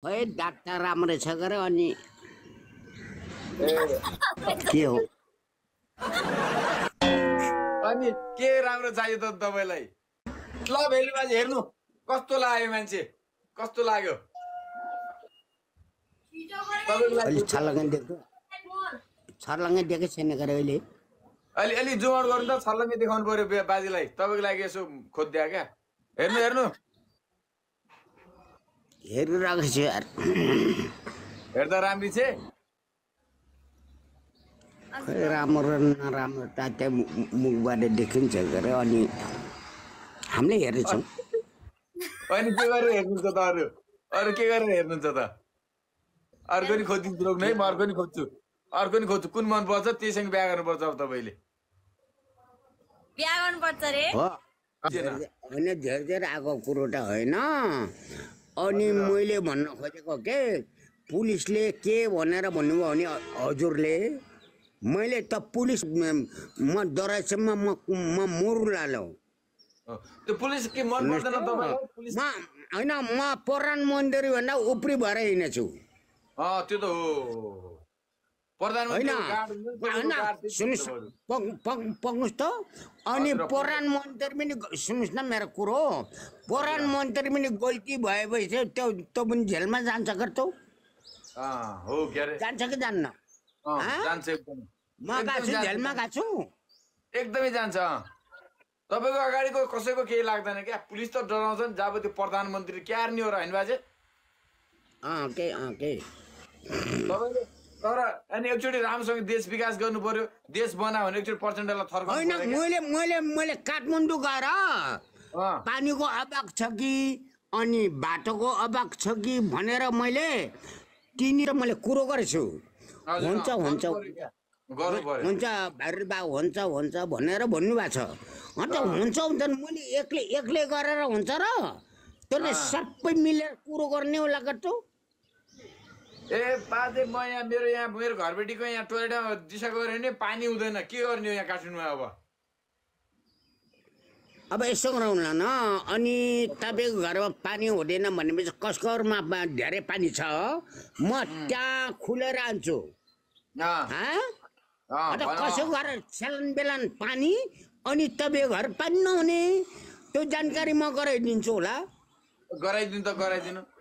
Hey, Doctor Ramre Chagarani. Kill. Ani, K Ramre Chaito Dovelay. Club Elvazerno, Costola, you mentioned Costolago. Charlang and Degasin Garelli. Ali John Wanda, Salami the Honor be a Basilai, Tobacco, Kodiaga. Erno. Here is the Rambiche Ramor Tata Mugwada Dickens. I'm here. When you are in the daughter, or Kigar in the daughter, are going to go to the name, are going to go to Kunman Bosa, Tissing Bagan Bosa of the Valley. Bagan Bosa, when a Jerger Ago Kuruta, no. Only Mule Monocoke, Police Lake, one Arab Monuani, Ojurle, Mile top police Madorasama Murlalo. The police came on more than the police. I know Ma Poran Mondari and now Upri Barainachu. Ah, to the Poran Pongusto, only Poran Montermini, Sumisna Mercuro, Poran Montermini Golki by Tobin Gelman Zanzagato. Ah, who get it? Zanzagadana. Magazu. Take the Vizanza. Tobacco Kosovo K like the police of Donaldson, Java the Portan Montri Carniora and Vazet. Okay. And actually, I'm saying this because going to this 100% of Katmundugara Panigo Abakchagi, Oni Batogo Abakchagi, Banera Male, Tinira Malekuro Onza Barba, Onza, Bonera Bonuato, Onza, then Muli Ekle Gara Onzara, then a Sapi Miller Kurogor Neolagato. ए पादे म यहाँ मेरो घरबेटीको यहाँ टोयलेटमा दिशा गयो भने पानी हुँदैन के गर्ने यहाँ कार्टुनमा अब यसो गरौँला न अनि तपाईको घरमा पानी हुँदैन भनेपछि कसकरमा धेरै पानी छ म त्यहाँ खुलेर आन्छु न अब कसको घर छलन बेलन पानी अनि तबे घर पानी नहुने त्यो जानकारी म गराइदिन्छु होला गराइदिनु त गराइदिनु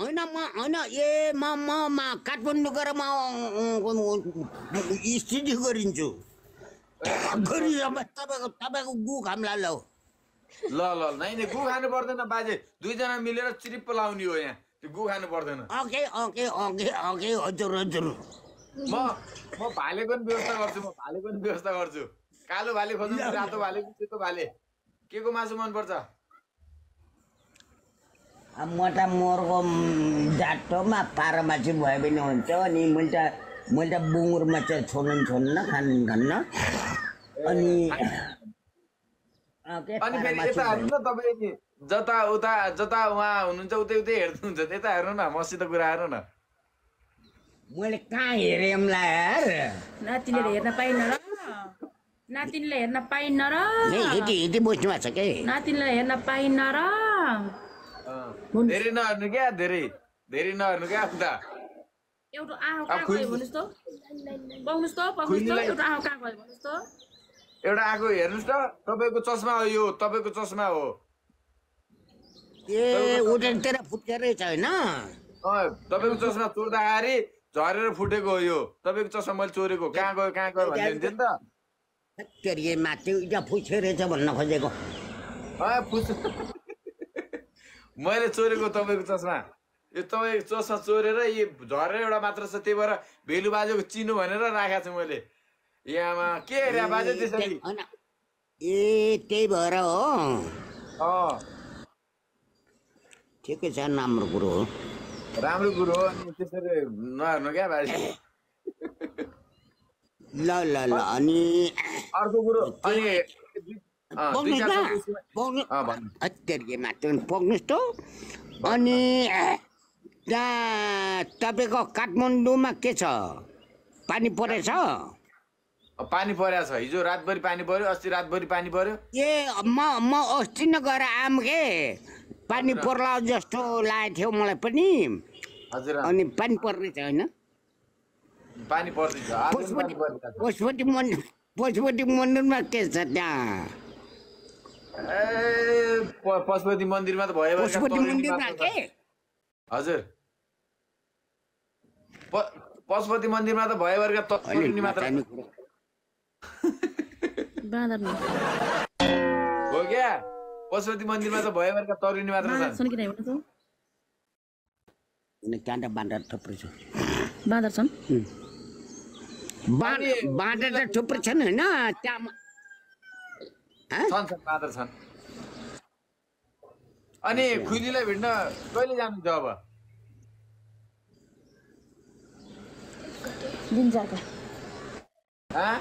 Ana, mama, Kathmandu ma study gorinchu. Gori tabaku gu kamla lao. Lol, nahi gu khanu pardena baje. Dui jana milera trip launi ho yaha. Gu khanu pardena. Okay, ajur. Ma bhale kon vyavastha garchu. Kalo bhale khojnu, rato bhale, seto bhale. Ke ko masu man parcha? A mota morgum datoma paramachi boy on Tony Multa Bungur Macha Solan Sona Hanana. Only Jata Uta Jata Ununta there, Jata Arona, Mosita Gurarona. Well, can't hear him lair. Nothing lair, na pine. It was much okay. Nothing lair, na pine. There is no get there is no get that. You don't have to stop. You don't have to stop. मैले चोरेको तपाईको चस्मा यो तपाईको चस्मा चोरेर यो झरेर एउटा मात्र छ त्यही भएर भेलु बाजेको चिनो भनेर राखेको छु मैले यहाँमा के हेर्या बाजे त्यसरी ए त्यही भएर हो अ ठिकै छ राम्रो कुरा हो राम्रो कुरो अनि त्यसरी नहेर्नु क्या बाजे ल ल ल अनि अर्को कुरो अनि अ पानी पर्या छ हिजो रातभरि पानी पर्यो अस्ति रातभरि पानी पर्यो ए म अस्ति नगर आम के पानी पर्ला जस्तो लाग्यो थियो मलाई पनि हजुर अनि पानी पर्ने छैन पानी पर्दै छ पशुपति मन्दिरमा के छ त्यहाँ ए पशुपति मन्दिरमा त भयो पशुपति मन्दिरमा के हजुर पशुपति मन्दिरमा त भयो वर्ग तत्पुरुष मात्र हो क्या पशुपति मन्दिरमा त भयो वर्ग तरुणी मात्र छ सुन कि नै हुन्छ नि काण्ड बाँदर थुप्रै छ बाँदर छन् बाँदर त थुप्रै छन् हैन त्यहाँ छन् बाँदर छन् अनि खुइलीलाई भेट्न कहिले जानु छ अब दिन जाका हाँ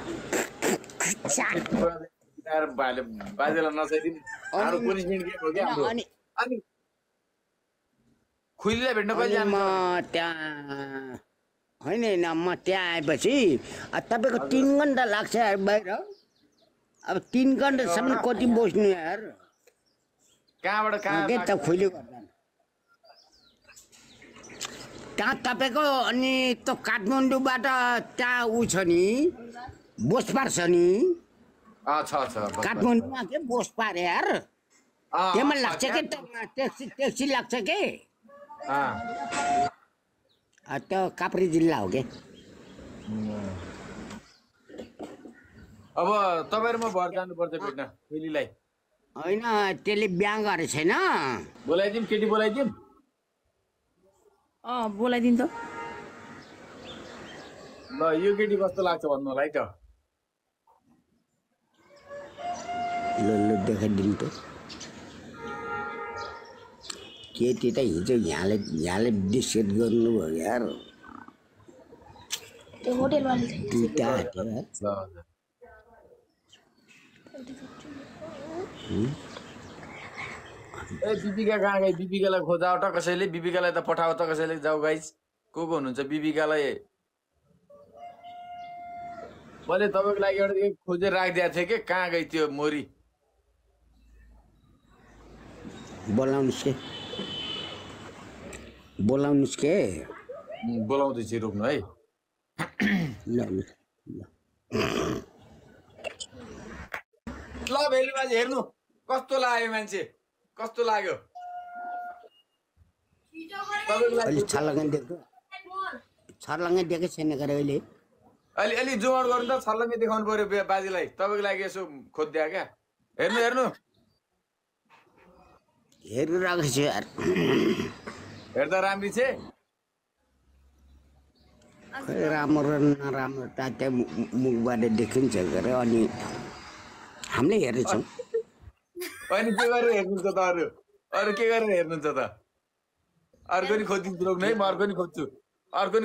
यार बाले बाजेला नसाइदिन हाम्रो पुनिशमेन्ट के हो के हाम्रो अनि खुइलीले भेट्न कहिले जानु म त्यहाँ हैन हैन म त्यहाँ आएपछि तपाईको 3 घण्टा लाग्छ यार बाहिर अब 3 घण्टा सम्म कति बस्नु यार कहाँबाट कहाँ के त खुइली गर्दैन त्यहाँ तपाईको अनि त काठमाडौँबाट त्यहाँ उ छ नि बोसपार छ नि अच्छा अच्छा काठमाडौँमा के बोसपार यार त्यहाँ लाग्छ के ट्याक्सी ट्याक्सी लाग्छ के त काप्री जिल्ला हो के अब तपाईहरु म भर जानु पर्छ भेट्न खुइलीलाई हैन त्यसले ब्याङ गरे छैन बोलाइदिम केटी बोलाइदिम बोलाइदिन त ल यो केटी कस्तो लाग्छ भन्नु होला है त ल ल देखाइदिनु त केटी त हिजो यहाँले डिस्कस गर्नुभयो यार त्यो होटेलमा दुईटा ए बिबिका कहाँ गई बिबिकालाई खोजाउ त कसैले बिबिकालाई त पठाउ त कसैले जाऊ गाइस को को हुनुहुन्छ बिबिकालाई मैले तपाईको लागि एउटा खोजेर राखिदिया थिए के कहाँ गई त्यो मोरी बोलाउनुस् के बोलाउँदै चाहिँ रोक्नु है ल भेलु बाजे हेर्नु कस्तो लाग्यो मान्छे कस्तो लाग्यो अलि छर्लङ्गै देखे छैन गरे अहिले अलि अलि जोड गर्नु त छर्लङ्गै देखाउनु पर्यो बाजेलाई तपाईको लागि यसो खोज्दिया के हेर्नु हेर्नु हेरिरहेको छु यार हेर्दा राम्री छ राम्रो नराम्रो त त्यहाँ मुखबाट देखिन्छ गरे अनि हामीले हेर्छौं अनि के गरेर हेर्नुहुन्छ त अरु के गरेर हेर्नुहुन्छ त अर्को नि खोज्दिन्छु रोक्नु है म अर्को नि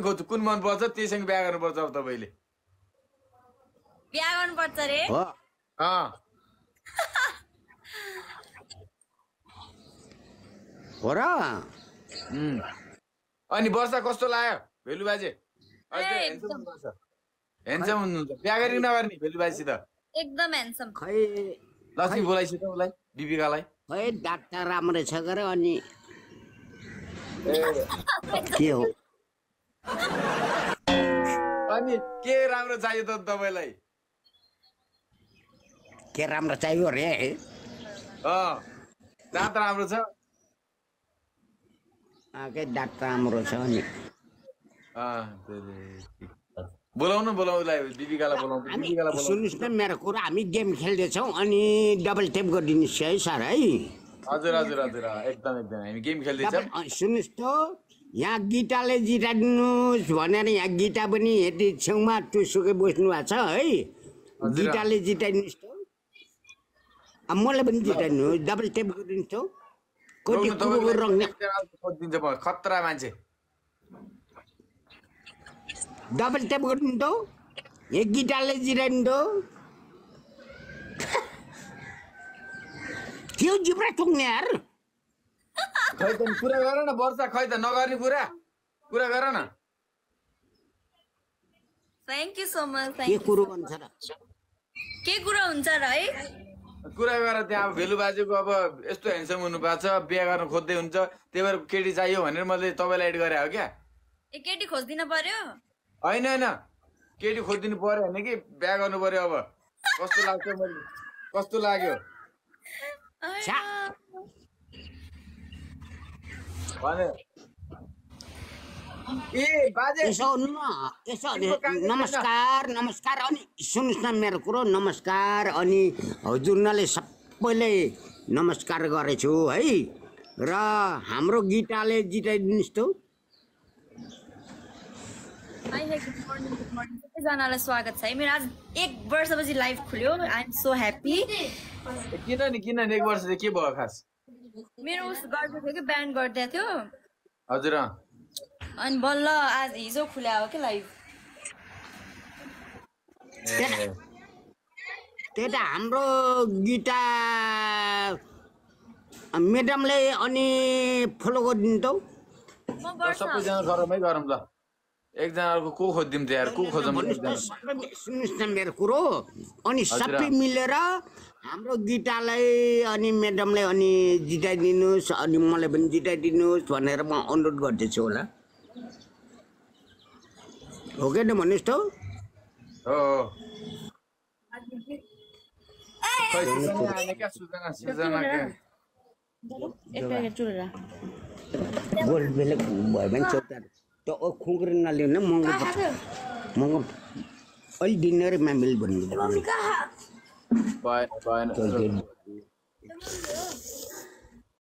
खोज्छु कुन मन पर्छ त्यसैसँग बिहा गर्नुपर्छ अब तपाईले बिहा गर्नुपर्छ रे हो अ हो र अनि वर्षा कस्तो लाग्यो भेलु बाजे ह्यान्डसम हुनुहुन्छ बिहा गरि नगर्ने भेलु बाजेसित एकदम ह्यान्डसम खै लक्ष्मी बोलाइसि त उलाई बिबिकालाई खै डाक्टर राम्रो छ गरे अनि के हो अनि के राम्रो चाहियो त तपाईलाई के राम्रो चाहियो रे अ जात राम्रो छ आके डाक्टर राम्रो छ अनि अ बोलाउनु बोलाउलाई बिबिकालाई बोलाउनु बिबिकालाई बोलाउनु सुन्नुस् न मेरो कुरा हामी गेम खेल्दै छौ अनि डबल ट्याप गरिदिनुस् है सर है हजुर हजुर हजुर एकदम एकदम हामी गेम खेल्दै छौ सुन्नुस् त यहाँ गीताले जिताइदिनुस् भनेर यहाँ गीता पनि यति छेउमा टुसुकै बस्नु भएको छ है गीताले जिताइदिनुस् त मलाई पनि जिताइदिनु डबल ट्याप गरिदिनुस् त कोटी कुरो रङ दिन्छ म खतरा मान्छे double tap gundo, egitale zirendo. Huge jibra tungner. Koi tum pura karo na borsa koi tum nagari pura karo na. Thank you so much. Thank you. Kura unsa ra? Kura unsa ra? कुरा गरेर त्यहाँ भेलु बाजेको अब यस्तो handsome हुनु भएको छ बिहे गर्न खोज्दै हुन्छ त्यैभएर केटी चाहियो भनेर मैले तपाईलाई एड गरे हो क्या ए केटी खोज्दिन पर्यो हैन हैन केटी खोज्दिनु पर्यो हैन कि बिहे गर्नु पर्यो अब कस्तो लाग्छ मलाई कस्तो लाग्यो भने ए बाजे यसो न यसो नमस्कार नमस्कार अनि सुन्नुस् न मेरो कुरा नमस्कार अनि हजुरनाले सबैले नमस्कार गरेछु है र हाम्रो गीताले जिताइदिनुस् त हाय गुड मर्निङ सबैजनालाई स्वागत छ है मेरो आज 1 वर्षपछि लाइभ खुल्यो आई एम सो ह्यापी किन नि 1 वर्ष चाहिँ के भयो खास मेरो उस गर्दै थियो कि ब्यान्ड गर्दै थियो हजुर And Bolla as Izo Kula, okay, live. Teta Ambro Gita Madam Lay on a Polo Dindo. Example, cook them there, cook them. Mr. Kuro, on his Sapi Millera, Ambro Gita Lay on a Madam Lay on a Gita Dinos, on a Moleben Gita Dinos, one Erma on the Gotisola. Okay, the Monisto? Oh, I